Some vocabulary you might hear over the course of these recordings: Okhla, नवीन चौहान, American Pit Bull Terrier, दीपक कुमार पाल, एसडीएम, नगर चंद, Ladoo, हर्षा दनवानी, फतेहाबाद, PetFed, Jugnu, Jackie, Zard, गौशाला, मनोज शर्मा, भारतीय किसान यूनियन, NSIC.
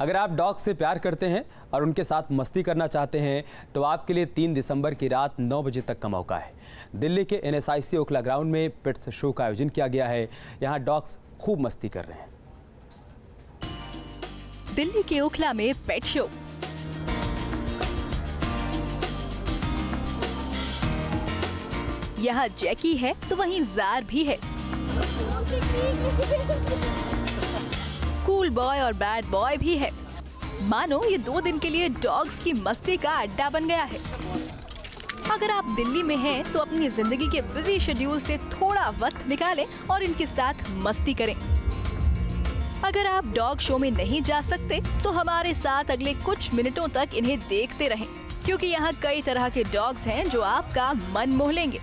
अगर आप डॉग से प्यार करते हैं और उनके साथ मस्ती करना चाहते हैं तो आपके लिए 3 दिसंबर की रात 9 बजे तक का मौका है। दिल्ली के NSIC ओखला ग्राउंड में पेट्स शो का आयोजन किया गया है। यहाँ डॉग्स खूब मस्ती कर रहे हैं। दिल्ली के ओखला में पेट शो, यहाँ जैकी है तो वहीं जार भी है। कूल बॉय और बैड बॉय भी है। मानो ये 2 दिन के लिए डॉग्स की मस्ती का अड्डा बन गया है। अगर आप दिल्ली में हैं तो अपनी जिंदगी के बिजी शेड्यूल से थोड़ा वक्त निकालें और इनके साथ मस्ती करें। अगर आप डॉग शो में नहीं जा सकते तो हमारे साथ अगले कुछ मिनटों तक इन्हें देखते रहें, क्योंकि यहाँ कई तरह के डॉग्स हैं जो आपका मन मोह लेंगे।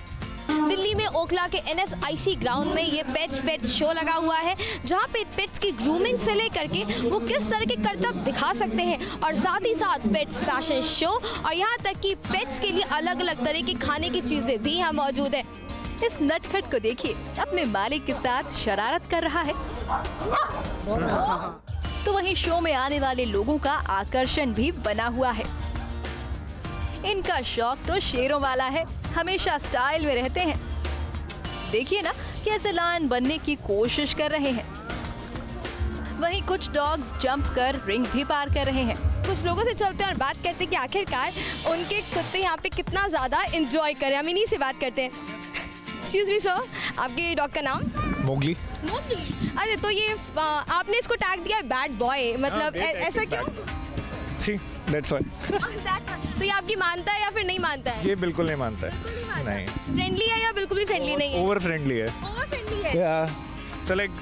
दिल्ली में ओखला के NSIC ग्राउंड में ये पेट शो लगा हुआ है, जहाँ पे पेट्स की ग्रूमिंग से लेकर के वो किस तरह के करतब दिखा सकते हैं, और साथ ही साथ पेट्स फैशन शो, और यहाँ तक कि पेट्स के लिए अलग अलग तरह की खाने की चीजें भी यहाँ मौजूद है। इस नटखट को देखिए, अपने मालिक के साथ शरारत कर रहा है। तो वहीं शो में आने वाले लोगों का आकर्षण भी बना हुआ है। इनका शौक तो शेरों वाला है, हमेशा स्टाइल में रहते हैं। देखिए ना कैसे लायन बनने की कोशिश कर रहे हैं। वहीं कुछ डॉग्स जंप कर रिंग भी पार कर रहे हैं। कुछ लोगों से चलते हैं और बात करते हैं कि आखिरकार उनके कुत्ते यहाँ पे कितना ज्यादा एंजॉय करें। हम इन्हीं से बात करते हैं। एक्सक्यूज मी सर, आपके डॉग का नाम? मोगली। मोगली, अरे तो ये आपने इसको टैग दिया बैड बॉय, मतलब ऐसा क्यों? That's why. तो ये आपकी मानता है या फिर नहीं मानता है? ये बिल्कुल नहीं मानता है। नहीं। फ्रेंडली है या बिल्कुल भी फ्रेंडली नहीं है? ओवर फ्रेंडली है। ओवर फ्रेंडली है। Yeah. So like,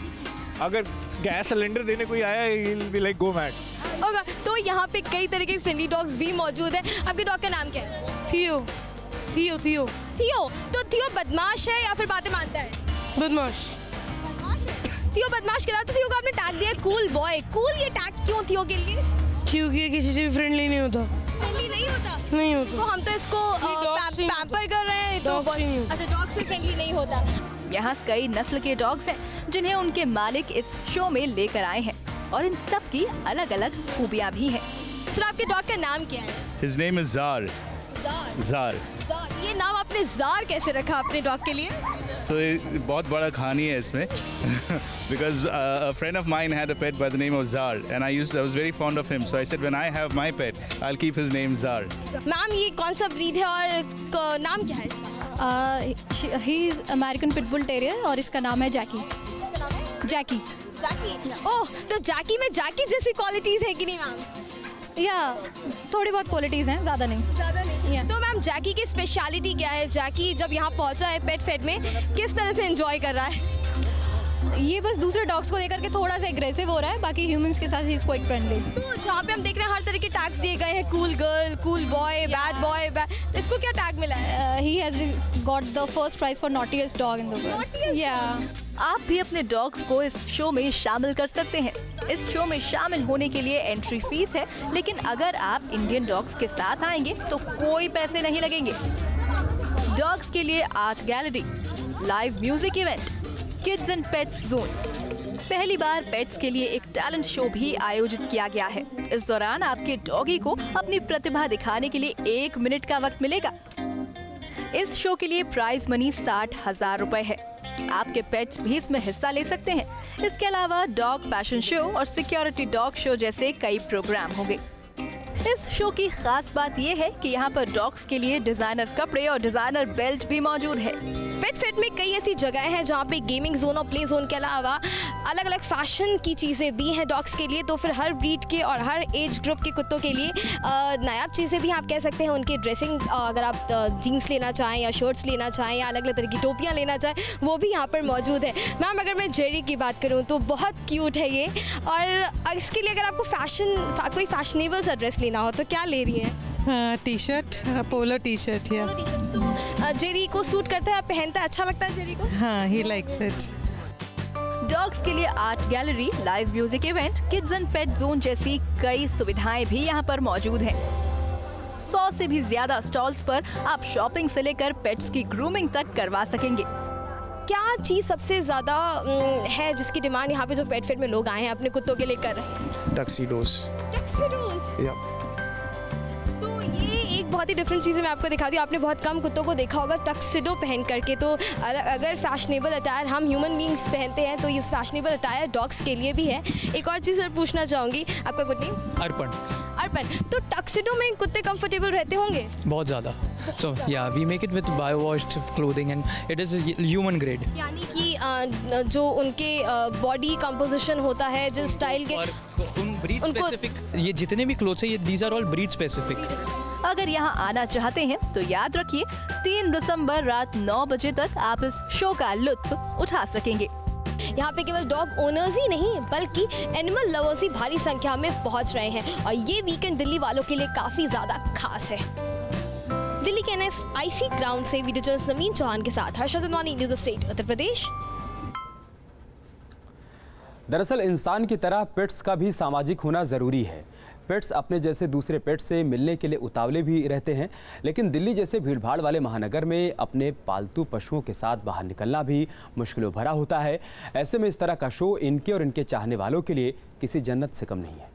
अगर गैस सिलेंडर देने कोई आया, he'll be like go mad. Okay. तो यहाँ पे कई तरह के फ्रेंडली डॉग्स भी मौजूद है। आपके डॉग का नाम क्या है? थियो। थियो थियो थियो। तो थियो बदमाश है या फिर बातें मानता है? बदमाश। बदमाश है। थियो बदमाश कहता है, तो थियो को आपने टैग दिया कूल बॉय। कूल ये टैग क्यों थियो के लिए? क्योंकि किसी से भी फ्रेंडली नहीं होता। फ्रेंडली नहीं होता? नहीं होता। तो हम तो इसको पैम्पर कर रहे हैं। तो अच्छा, डॉग से फ्रेंडली नहीं होता। यहाँ कई नस्ल के डॉग्स हैं जिन्हें उनके मालिक इस शो में लेकर आए हैं, और इन सब की अलग अलग खूबियाँ भी हैं। सर आपके डॉग का नाम क्या है? His name is Zard. Zard. Zard. ये नाम आपने Zard कैसे रखा अपने डॉग के लिए? So बहुत बड़ा कहानी है इसमें, because a friend of mine had a pet by the name of Zard, and I was very fond of him, so I said when I have my pet, I'll keep his name Zard. Ma'am ये कौन सा breed है और नाम क्या है इसका? He is American Pit Bull Terrier और इसका नाम है Jackie. Jackie. Jackie. Oh, तो Jackie में Jackie जैसी क्वालिटीज है कि नहीं मैम? या थोड़ी बहुत क्वालिटीज़ हैं, ज़्यादा नहीं। ज़्यादा नहीं। तो मैम जैकी की स्पेशलिटी क्या है? जैकी जब यहाँ पहुँचा है पेटफेड में, किस तरह से एंजॉय कर रहा है? ये बस दूसरे डॉग्स को देख के थोड़ा सा एग्रेसिव हो रहा है, बाकी ह्यूमंस के साथ ही इसको एक फ्रेंडली। तो जहाँ पे हम देख रहे हैं हर तरह के टैग्स दिए गए हैं, cool girl, cool boy, bad boy, इसको क्या टैग मिला है? He has got the first prize for naughtiest dog in the world. या आप भी अपने डॉग्स को इस शो में शामिल कर सकते हैं। इस शो में शामिल होने के लिए एंट्री फीस है, लेकिन अगर आप इंडियन डॉग्स के साथ आएंगे तो कोई पैसे नहीं लगेंगे। डॉग्स के लिए art gallery, live music event, kids and pets zone. पहली बार पेट्स के लिए एक टैलेंट शो भी आयोजित किया गया है। इस दौरान आपके डॉगी को अपनी प्रतिभा दिखाने के लिए 1 मिनट का वक्त मिलेगा। इस शो के लिए प्राइज मनी 60,000 रुपए है। आपके पेट्स भी इसमें हिस्सा ले सकते हैं। इसके अलावा डॉग फैशन शो और सिक्योरिटी डॉग शो जैसे कई प्रोग्राम होंगे। इस शो की खास बात यह है कि यहाँ पर डॉग्स के लिए डिजाइनर कपड़े और डिजाइनर बेल्ट भी मौजूद है। पेटफेड में कई ऐसी जगह हैं जहाँ पे गेमिंग जोन और प्ले जोन के अलावा अलग अलग फैशन की चीज़ें भी हैं डॉग्स के लिए। तो फिर हर ब्रीड के और हर एज ग्रुप के कुत्तों के लिए नायाब चीज़ें भी आप कह सकते हैं। उनके ड्रेसिंग, अगर आप जीन्स लेना चाहें या शर्ट्स लेना चाहें या अलग अलग तरह की टोपियाँ लेना चाहें, वो भी यहाँ पर मौजूद है। मैम अगर मैं जेरी की बात करूँ तो बहुत क्यूट है ये, और इसके लिए अगर आपको कोई फैशनेबल सा ड्रेस लेना हो तो क्या ले रही है? T shirt, polar T shirt. या तो जेरी को सूट करता है, पहनता है, अच्छा लगता है जेरी को। हाँ, ही लाइक्स इट। डॉग्स के लिए art gallery, live music event, kids and pet zone जैसी कई सुविधाएं भी यहाँ पर मौजूद हैं। 100 से भी ज्यादा स्टॉल्स पर आप शॉपिंग से लेकर पेट्स की ग्रूमिंग तक करवा सकेंगे। क्या चीज़ सबसे ज़्यादा है जिसकी डिमांड यहाँ पे जो पेटफेड में लोग आए हैं अपने कुत्तों के लिए कर रहे हैं? टक्सीडोस। टक्सीडोस? या। तो ये एक बहुत ही डिफरेंट चीज़ है, मैं आपको दिखाती हूँ। आपने बहुत कम कुत्तों को देखा होगा टक्सीडो पहन करके। तो अगर फैशनेबल अटायर हम ह्यूमन बींग्स पहनते हैं तो ये फैशनेबल अटायर डॉग्स के लिए भी है। एक और चीज़ सर पूछना चाहूँगी, आपका गुड नेम? अर्पण। अर्पण, तो टक्सिडो में कुत्ते कंफर्टेबल रहते होंगे? बहुत ज़्यादा। सो या we make it with bio washed clothing and it is human grade. यानी कि जो उनके बॉडी कंपोजिशन होता है जिस स्टाइल के, उन ब्रीड स्पेसिफिक, ये जितने भी क्लोथ्स हैं ये these are all breed specific. अगर यहाँ आना चाहते हैं तो याद रखिए 3 दिसंबर रात 9 बजे तक आप इस शो का लुत्फ उठा सकेंगे। यहाँ पे केवल डॉग ओनर्स ही नहीं बल्कि एनिमल लवर्स ही भारी संख्या में पहुँच रहे हैं और ये वीकेंड दिल्ली वालों के लिए काफ़ी ज़्यादा खास है। दिल्ली के NSIC ग्राउंड से वीडियो जर्नलिस्ट नवीन चौहान के साथ हर्षा दनवानी, न्यूज़ स्टेट, उत्तर प्रदेश। दरअसल इंसान की तरह पेट्स का भी सामाजिक होना ज़रूरी है। पेट्स अपने जैसे दूसरे पेट्स से मिलने के लिए उतावले भी रहते हैं, लेकिन दिल्ली जैसे भीड़भाड़ वाले महानगर में अपने पालतू पशुओं के साथ बाहर निकलना भी मुश्किलों भरा होता है। ऐसे में इस तरह का शो इनके और इनके चाहने वालों के लिए किसी जन्नत से कम नहीं है।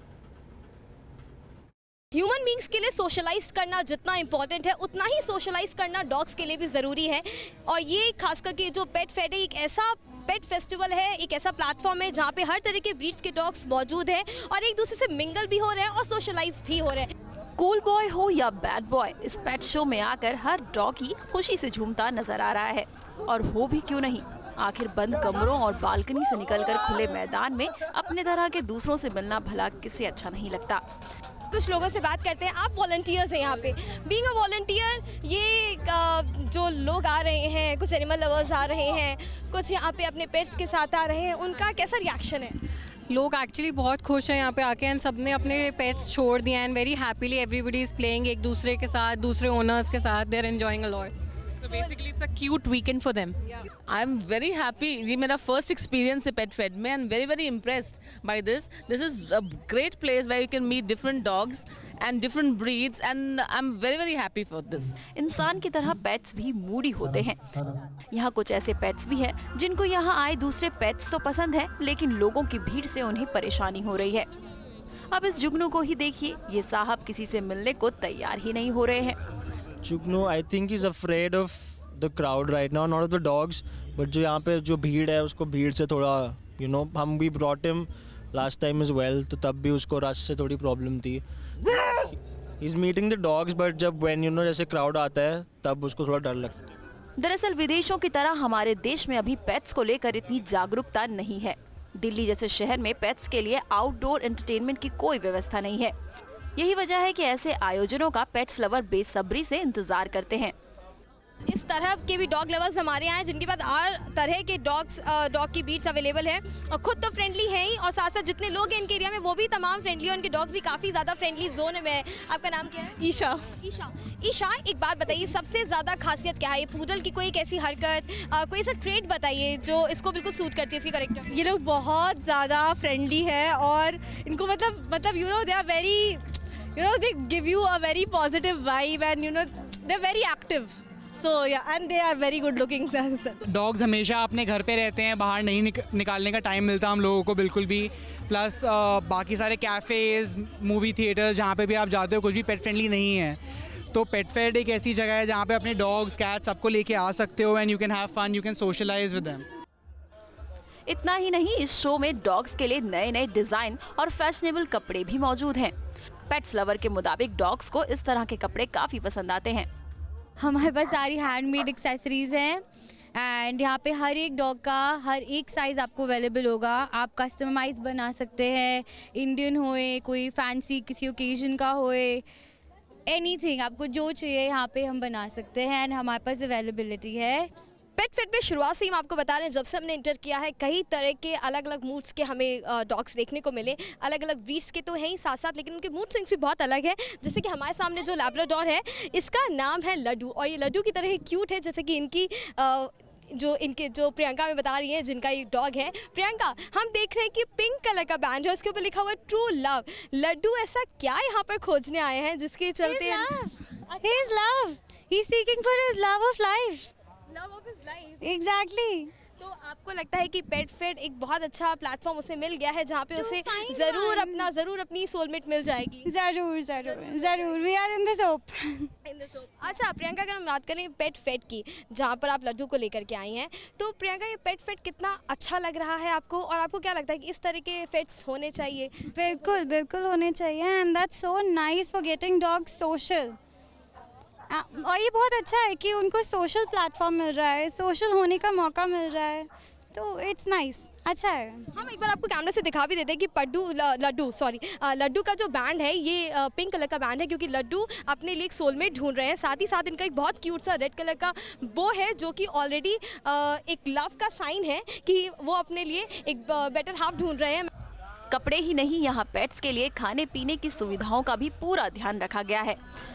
ह्यूमन बींग्स के लिए सोशलाइज करना जितना इम्पॉर्टेंट है उतना ही सोशलाइज करना डॉग्स के लिए भी ज़रूरी है। और ये खास करके जो पेट फेड है, एक ऐसा पेट फेस्टिवल है, एक ऐसा प्लेटफॉर्म है जहाँ पे हर तरह के ब्रीड्स के डॉग्स मौजूद हैं और एक दूसरे से मिंगल भी हो रहे हैं और सोशलाइज भी हो रहे हैं। कूल बॉय हो या बैड बॉय, इस पेट शो में आकर हर डॉग ही खुशी से झूमता नजर आ रहा है। और हो भी क्यों नहीं, आखिर बंद कमरों और बालकनी से निकलकर खुले मैदान में अपने तरह के दूसरों से मिलना भला किसे अच्छा नहीं लगता। कुछ लोगों से बात करते हैं। आप वॉलंटियर्स हैं यहाँ पे, बीइंग अ वॉलंटियर, ये जो लोग आ रहे हैं, कुछ एनिमल लवर्स आ रहे हैं, कुछ यहाँ पे अपने पेट्स के साथ आ रहे हैं, उनका कैसा रिएक्शन है? लोग एक्चुअली बहुत खुश हैं यहाँ पे आके एंड सबने अपने पेट्स छोड़ दिए and very happily everybody is playing एक दूसरे के साथ, दूसरे ओनर्स के साथ, they are enjoying a lot. So basically it's a cute weekend for them. Yeah. I'm very happy. This is my first experience at PetFed. I'm very very impressed by this. This is a great place where you can meet different dogs and different breeds and I'm very very happy for this. इंसान की तरह pets भी Moody होते हैं। यहाँ कुछ ऐसे pets भी हैं जिनको यहाँ आए दूसरे पेट्स तो पसंद है लेकिन लोगों की भीड़ से उन्हें परेशानी हो रही है। अब इस जुगनू को ही देखिए, ये साहब किसी से मिलने को तैयार ही नहीं हो रहे हैं। Jugnu I think is afraid of the crowd right now, not of the dogs, but जो यहाँ पे जो भीड़ है उसको भीड़ से थोड़ा यू नो, हम भी brought him last time is well, तो तब भी उसको रश से थोड़ी प्रॉब्लम थी। He is meeting the dogs but जब व्हेन यू नो जैसे क्राउड आता है तब उसको थोड़ा डर लगता है। दरअसल विदेशों की तरह हमारे देश में अभी पेट्स को लेकर इतनी जागरूकता नहीं है। दिल्ली जैसे शहर में पेट्स के लिए आउटडोर एंटरटेनमेंट की कोई व्यवस्था नहीं है। यही वजह है कि ऐसे आयोजनों का पेट्स लवर बेसब्री से इंतजार करते हैं। इस तरह के भी डॉग लवर्स हमारे यहाँ हैं जिनके पास हर तरह के डॉग की ब्रीड्स अवेलेबल है और खुद तो फ्रेंडली है ही और साथ साथ जितने लोग हैं इनके एरिया में वो भी तमाम फ्रेंडली है, उनके डॉग भी काफ़ी ज़्यादा फ्रेंडली जोन में है। आपका नाम क्या है? ईशा। ईशा, ईशा एक बात बताइए, सबसे ज़्यादा खासियत क्या है? ये पूडल की कोई एक ऐसी हरकत, कोई ऐसा ट्रेट बताइए जो इसको बिल्कुल सूट करती है, इसकी करेक्टर। ये लोग बहुत ज़्यादा फ्रेंडली है और इनको मतलब you know they are very you know they give you a very positive vibe and you know they are very active. So yeah, and they are very good looking. Dogs हमेशा अपने घर पे रहते हैं, बाहर नहीं निकालने का टाइम मिलता हम लोगों को बिल्कुल भी। प्लस बाकी सारे कैफ़ेज़, मूवी थिएटर्स जहाँ पे भी आप जाते हो कुछ भी पेट फ्रेंडली नहीं है। तो PetFed एक ऐसी जगह है जहाँ पे अपने डॉग्स, कैट्स सबको लेके आ सकते हो and you can have fun, you can socialise with them. इतना ही नहीं, इस शो में डॉग्स के लिए नए नए डिज़ाइन और फैशनेबल कपड़े भी मौजूद हैं। पेट्स लवर के मुताबिक डॉग्स को इस तरह के कपड़े काफ़ी पसंद आते हैं। हमारे पास सारी हैंडमेड एक्सेसरीज़ हैं एंड यहाँ पे हर एक डॉग का हर एक साइज़ आपको अवेलेबल होगा। आप कस्टमाइज बना सकते हैं, इंडियन होए, कोई फैंसी किसी ओकेजन का होए, एनीथिंग आपको जो चाहिए यहाँ पे हम बना सकते हैं एंड हमारे पास अवेलेबिलिटी है। पेटफेड में शुरुआत से ही हम आपको बता रहे हैं, जब से हमने इंटर किया है कई तरह के अलग अलग मूड्स के हमें डॉग्स देखने को मिले। अलग अलग ब्रीड्स के तो हैं ही साथ साथ लेकिन उनके मूड स्विंग्स भी बहुत अलग है। जैसे कि हमारे सामने जो लैब्राडोर है इसका नाम है लड्डू और ये लड्डू की तरह ही क्यूट है जैसे कि इनकी जो प्रियंका में बता रही हैं जिनका ये डॉग है। प्रियंका, हम देख रहे हैं कि पिंक कलर का बैंड है, उसके ऊपर लिखा हुआ है ट्रू लव। लड्डू ऐसा क्या यहाँ पर खोजने आए हैं जिसके चलते love of his life. Exactly. तो आपको लगता है कि PetFed एक बहुत अच्छा प्लेटफॉर्म उसे मिल गया है जहाँ पे उसे जरूर अपनी सोलमेट मिल जाएगी. जरूर we are in this hope. अच्छा प्रियंका, अगर हम बात करें PetFed की, जहाँ पर आप लड्डू को लेकर के आई हैं, तो प्रियंका ये PetFed कितना अच्छा लग रहा है आपको, और आपको क्या लगता है कि इस तरह के पेट्स होने चाहिए? बिल्कुल बिल्कुल होने चाहिए. And that's so nice for getting dogs social. और ये बहुत अच्छा है कि उनको सोशल प्लेटफॉर्म मिल रहा है, सोशल होने का मौका मिल रहा है, तो इट्स नाइस, अच्छा है. हम एक बार आपको कैमरे से दिखा भी देते हैं कि लड्डू का जो बैंड है ये पिंक कलर का बैंड है, क्योंकि लड्डू अपने लिए एक सोलमेट ढूंढ रहे हैं. साथ ही साथ इनका एक बहुत क्यूट सा रेड कलर का बो है जो कि ऑलरेडी एक लव का साइन है कि वो अपने लिए एक बेटर हाफ ढूंढ रहे हैं. कपड़े ही नहीं, यहाँ पेट्स के लिए खाने पीने की सुविधाओं का भी पूरा ध्यान रखा गया है.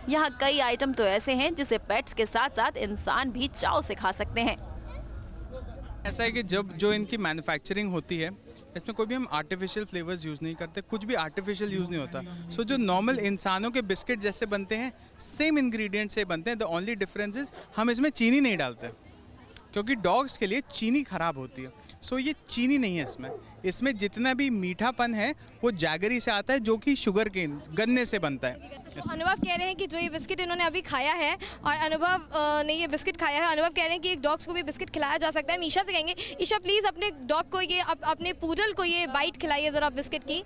यहाँ कई आइटम तो ऐसे हैं जिसे पेट्स के साथ साथ इंसान भी चाव से खा सकते हैं. ऐसा है कि जब जो इनकी मैन्युफैक्चरिंग होती है, इसमें कोई भी हम आर्टिफिशियल फ्लेवर्स यूज़ नहीं करते, कुछ भी आर्टिफिशियल यूज़ नहीं होता. सो जो नॉर्मल इंसानों के बिस्किट जैसे बनते हैं, सेम इंग्रेडिएंट से बनते हैं. द ओनली डिफरेंस इज हम इसमें चीनी नहीं डालते, क्योंकि डॉग्स के लिए चीनी ख़राब होती है. सो ये चीनी नहीं है इसमें. इसमें जितना भी मीठापन है वो जैगरी से आता है, जो कि शुगर केन गन्ने से बनता है. तो अनुभव कह रहे हैं कि जो ये बिस्किट इन्होंने अभी खाया है, और अनुभव ने ये बिस्किट खाया है, अनुभव कह रहे हैं कि एक डॉग्स को भी बिस्किट खिलाया जा सकता है. हम ईशा से कहेंगे, ईशा प्लीज़ अपने डॉग को ये अपने पूजल को ये बाइट खिलाइए ज़रा बिस्किट की.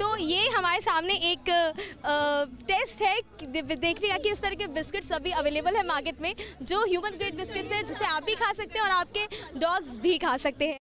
तो ये हमारे सामने एक टेस्ट है देखने का कि इस तरह के बिस्किट्स अभी अवेलेबल है मार्केट में, जो ह्यूमन ग्रेड बिस्किट्स है, जिसे आप भी खा सकते हैं और आपके डॉग्स भी खा सकते हैं.